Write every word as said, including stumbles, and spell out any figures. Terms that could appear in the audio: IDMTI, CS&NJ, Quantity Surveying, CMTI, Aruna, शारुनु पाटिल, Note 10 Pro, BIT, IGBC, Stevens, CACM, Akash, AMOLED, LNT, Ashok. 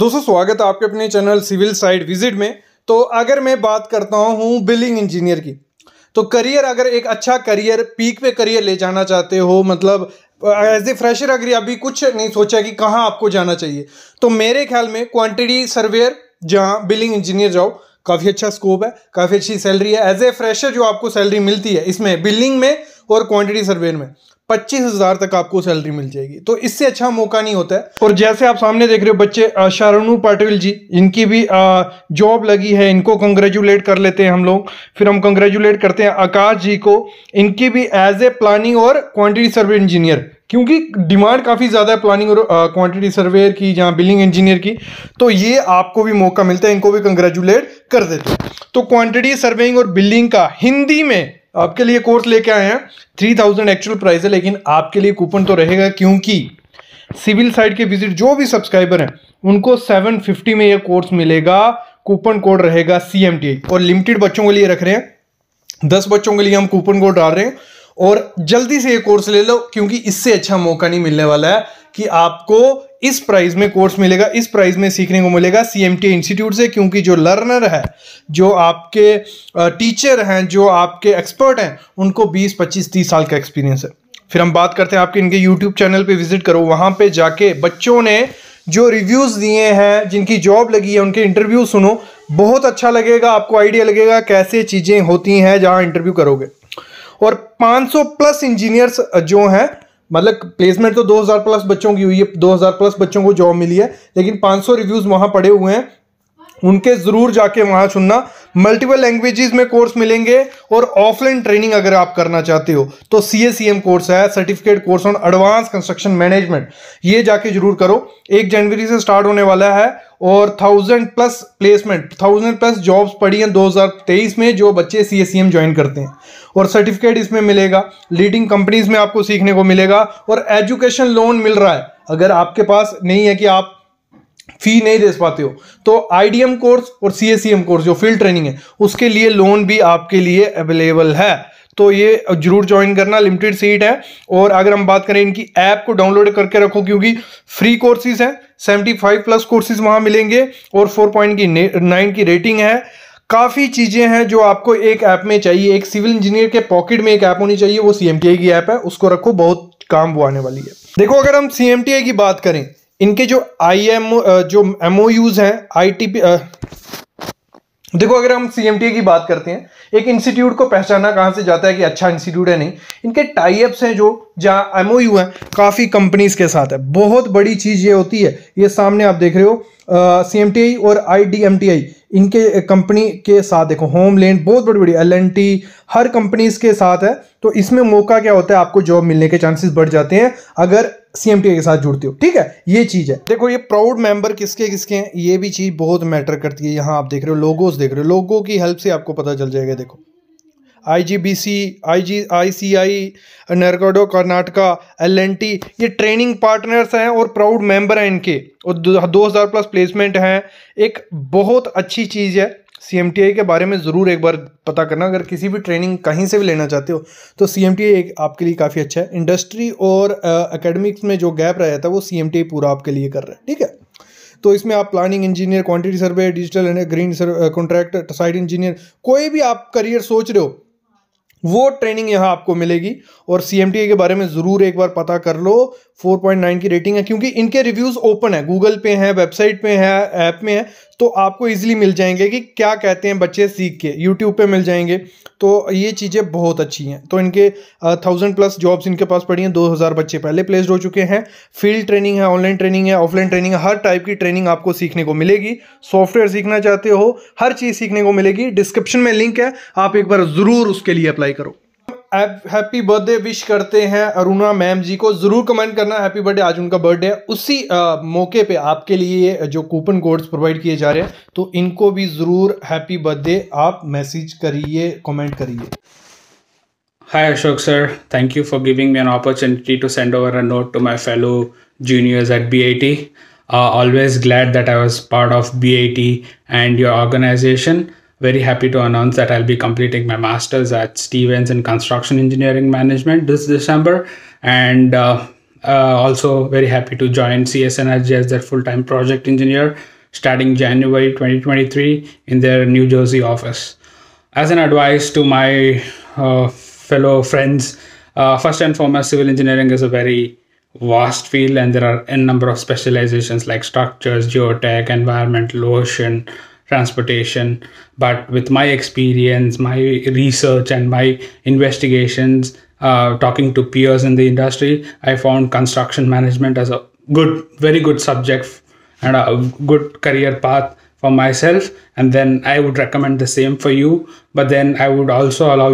दोस्तों स्वागत है आपके अपने चैनल सिविल साइड विजिट में। तो अगर मैं बात करता हूँ बिलिंग इंजीनियर की, तो करियर, अगर एक अच्छा करियर, पीक पे करियर ले जाना चाहते हो, मतलब एज ए फ्रेशर अगर अभी कुछ नहीं सोचा कि कहाँ आपको जाना चाहिए, तो मेरे ख्याल में क्वांटिटी सर्वेयर, जहाँ बिलिंग इंजीनियर जाओ, काफ़ी अच्छा स्कोप है, काफ़ी अच्छी सैलरी है। एज ए फ्रेशर जो आपको सैलरी मिलती है इसमें बिलिंग में और क्वांटिटी सर्वेयर में पच्चीस हज़ार तक आपको सैलरी मिल जाएगी, तो इससे अच्छा मौका नहीं होता है। और जैसे आप सामने देख रहे हो बच्चे, शारुनु पाटिल जी, इनकी भी जॉब लगी है, इनको कंग्रेचुलेट कर लेते हैं हम लोग। फिर हम कंग्रेचुलेट करते हैं आकाश जी को, इनकी भी एज ए प्लानिंग और क्वांटिटी सर्वे इंजीनियर, क्योंकि डिमांड काफ़ी ज़्यादा है प्लानिंग और क्वांटिटी सर्वेयर की, जहाँ बिलिंग इंजीनियर की, तो ये आपको भी मौका मिलता है, इनको भी कंग्रेचुलेट कर देते हैं। तो क्वांटिटी सर्वेइंग और बिलिंग का हिंदी में आपके लिए कोर्स लेके आए हैं, थ्री थाउजेंड एक्चुअल प्राइस है, लेकिन आपके लिए कूपन तो रहेगा, क्योंकि सिविल साइड के विजिट जो भी सब्सक्राइबर हैं उनको सेवन फिफ्टी में यह कोर्स मिलेगा। कूपन कोड रहेगा सी एम टी आई, और लिमिटेड बच्चों के लिए रख रहे हैं, दस बच्चों के लिए हम कूपन कोड डाल रहे हैं, और जल्दी से ये कोर्स ले लो, क्योंकि इससे अच्छा मौका नहीं मिलने वाला है कि आपको इस प्राइस में कोर्स मिलेगा, इस प्राइस में सीखने को मिलेगा C M T I institute से। क्योंकि जो लर्नर है, जो आपके टीचर हैं, जो आपके एक्सपर्ट हैं, उनको बीस, पच्चीस, तीस साल का एक्सपीरियंस है। फिर हम बात करते हैं आपके इनके यूट्यूब चैनल पे विजिट करो, वहाँ पे जाके बच्चों ने जो रिव्यूज़ दिए हैं, जिनकी जॉब लगी है, उनके इंटरव्यू सुनो, बहुत अच्छा लगेगा, आपको आइडिया लगेगा कैसे चीज़ें होती हैं जहाँ इंटरव्यू करोगे। और पाँच सौ प्लस इंजीनियर्स जो हैं, मतलब प्लेसमेंट तो दो हज़ार प्लस बच्चों की हुई है, दो हज़ार प्लस बच्चों को जॉब मिली है, लेकिन पाँच सौ रिव्यूज़ वहाँ पड़े हुए हैं, उनके ज़रूर जाके वहाँ सुनना। मल्टीपल लैंग्वेजेस में कोर्स मिलेंगे, और ऑफलाइन ट्रेनिंग अगर आप करना चाहते हो तो C A C M course है, certificate course on advance construction management, ये जाके जरूर करो। एक जनवरी से स्टार्ट होने वाला है, और thousand plus placement, thousand plus jobs पड़ी हैं दो हज़ार तेईस में जो बच्चे सी ए सी एम ज्वाइन करते हैं, और सर्टिफिकेट इसमें मिलेगा, लीडिंग कंपनीज में आपको सीखने को मिलेगा, और एजुकेशन लोन मिल रहा है। अगर आपके पास नहीं है कि आप फी नहीं दे पाते हो, तो आई डी एम कोर्स और C A C M course जो फील्ड ट्रेनिंग है, उसके लिए लोन भी आपके लिए अवेलेबल है, तो ये जरूर ज्वाइन करना, लिमिटेड सीट है। और अगर हम बात करें, इनकी ऐप को डाउनलोड करके रखो, क्योंकि फ्री कोर्सेज हैं, पचहत्तर प्लस कोर्सेज वहाँ मिलेंगे, और चार पॉइंट नाइन की रेटिंग है। काफ़ी चीज़ें हैं जो आपको एक ऐप में चाहिए, एक सिविल इंजीनियर के पॉकेट में एक ऐप होनी चाहिए, वो सी एम टी आई की ऐप है, उसको रखो, बहुत काम वो आने वाली है। देखो, अगर हम सी एम टी आई की बात करें, इनके जो आई एम जो एम ओ यूज़ हैं, आई टी पी, देखो अगर हम सी एम टी आई की बात करते हैं, एक इंस्टीट्यूट को पहचाना कहाँ से जाता है कि अच्छा इंस्टीट्यूट है, नहीं, इनके टाइप्स हैं जो, जहाँ एम ओ यू हैं काफ़ी कंपनीज के साथ है, बहुत बड़ी चीज़ ये होती है। ये सामने आप देख रहे हो सी एम टी आई और I D M T I, इनके कंपनी के साथ, देखो होम लैंड, बहुत बड़ी बड़ी एल एन टी, हर कंपनीज के साथ है, तो इसमें मौका क्या होता है, आपको जॉब मिलने के चांसेस बढ़ जाते हैं अगर सी एम टी आई के साथ जुड़ते हो, ठीक है, ये चीज़ है। देखो ये प्राउड मेंबर किसके किसके हैं, ये भी चीज़ बहुत मैटर करती है। यहाँ आप देख रहे हो लोगोस, देख रहे हो लोगों की हेल्प से आपको पता चल जाएगा। देखो I G B C, I G I C I, नरगाडो कर्नाटका, एल एन टी, ये ट्रेनिंग पार्टनर्स हैं और प्राउड मेंबर हैं इनके, और दो हज़ार प्लस प्लेसमेंट हैं। एक बहुत अच्छी चीज़ है, सी एम टी आई के बारे में ज़रूर एक बार पता करना, अगर किसी भी ट्रेनिंग कहीं से भी लेना चाहते हो तो सी एम टी आई एक आपके लिए काफ़ी अच्छा है। इंडस्ट्री और एकेडमिक्स में जो गैप रह जाता है वो सी एम टी आई पूरा आपके लिए कर रहा है, ठीक है। तो इसमें आप planning engineer, quantity survey, digital and green contract, site engineer, कोई भी आप करियर सोच रहे हो वो ट्रेनिंग यहाँ आपको मिलेगी। और सी एम टी आई के बारे में ज़रूर एक बार पता कर लो, चार पॉइंट नाइन की रेटिंग है, क्योंकि इनके रिव्यूज़ ओपन है, गूगल पे हैं, वेबसाइट पे हैं, ऐप में है, तो आपको इजीली मिल जाएंगे कि क्या कहते हैं बच्चे सीख के, यूट्यूब पे मिल जाएंगे, तो ये चीज़ें बहुत अच्छी हैं। तो इनके थाउजेंड प्लस जॉब्स इनके पास पड़ी हैं, दो हज़ार बच्चे पहले प्लेस्ड हो चुके हैं, फील्ड ट्रेनिंग है, ऑनलाइन ट्रेनिंग है, ऑफलाइन ट्रेनिंग है, हर टाइप की ट्रेनिंग आपको सीखने को मिलेगी। सॉफ्टवेयर सीखना चाहते हो, हर चीज़ सीखने को मिलेगी। डिस्क्रिप्शन में लिंक है, आप एक बार ज़रूर उसके लिए अप्लाई करो। हैप्पी बर्थडे विश करते हैं अरुणा मैम जी को, ज़रूर कमेंट करना हैप्पी बर्थडे, आज उनका बर्थडे है। उसी आ, मौके पे आपके लिए जो कूपन कोड्स प्रोवाइड किए जा रहे हैं, तो इनको भी ज़रूर हैप्पी बर्थडे आप मैसेज करिए, कमेंट करिए। Hi Ashok sir, thank you for giving me an opportunity to send over a note to my fellow juniors at B I T. Always glad that I was part of B I T and your organisation. Very happy to announce that I'll be completing my master's at Stevens in Construction Engineering Management this December, and uh, uh, also very happy to join C S and N J as their full-time project engineer starting January twenty twenty-three in their New Jersey office. As an advice to my uh, fellow friends, uh, first and foremost, civil engineering is a very vast field and there are n number of specializations like structures, geotech, environmental, ocean, transportation. But with my experience, my research and my investigations, uh, talking to peers in the industry, I found construction management as a good, very good subject and a good career path for myself. And then I would recommend the same for you, but then I would also allow